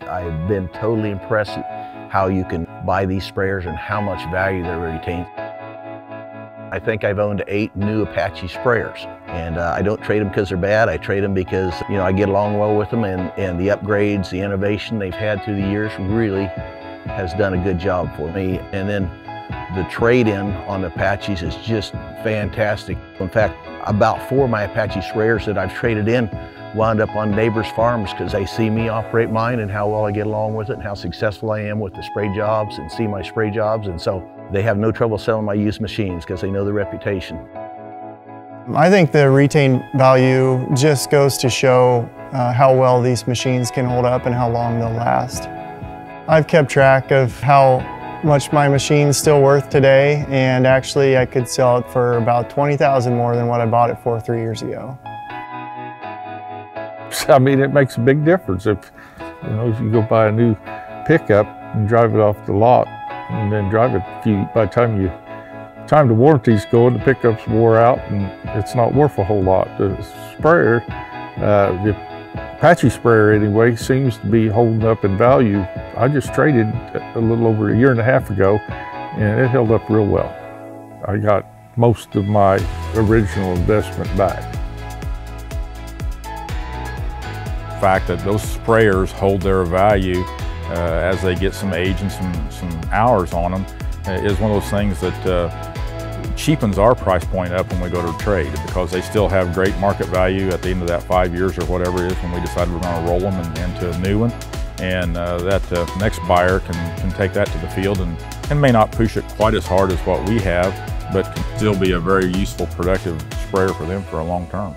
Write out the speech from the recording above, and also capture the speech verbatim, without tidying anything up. I've been totally impressed at how you can buy these sprayers and how much value they retain. I think I've owned eight new Apache sprayers, and uh, I don't trade them because they're bad. I trade them because, you know, I get along well with them, and, and the upgrades, the innovation they've had through the years really has done a good job for me. And then the trade-in on Apaches is just fantastic. In fact, about four of my Apache sprayers that I've traded in wound up on neighbors' farms because they see me operate mine and how well I get along with it and how successful I am with the spray jobs and see my spray jobs. And so they have no trouble selling my used machines because they know the reputation. I think the retained value just goes to show uh, how well these machines can hold up and how long they'll last. I've kept track of how much my machine's still worth today, and actually I could sell it for about twenty thousand dollars more than what I bought it for three years ago. I mean, it makes a big difference if, you know, if you go buy a new pickup and drive it off the lot and then drive it, you, by the time you, time the warranties go, the pickup's wore out and it's not worth a whole lot. The sprayer, uh, the Apache sprayer anyway, seems to be holding up in value. I just traded a little over a year and a half ago and it held up real well. I got most of my original investment back. The fact that those sprayers hold their value uh, as they get some age and some, some hours on them uh, is one of those things that uh, cheapens our price point up when we go to trade, because they still have great market value at the end of that five years or whatever it is when we decide we're going to roll them and, into a new one, and uh, that uh, next buyer can, can take that to the field and, and may not push it quite as hard as what we have, but can still be a very useful, productive sprayer for them for a long term.